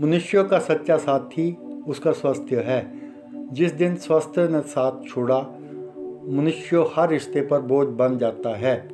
मनुष्यों का सच्चा साथी उसका स्वास्थ्य है। जिस दिन स्वास्थ्य ने साथ छोड़ा, मनुष्य हर रिश्ते पर बोझ बन जाता है।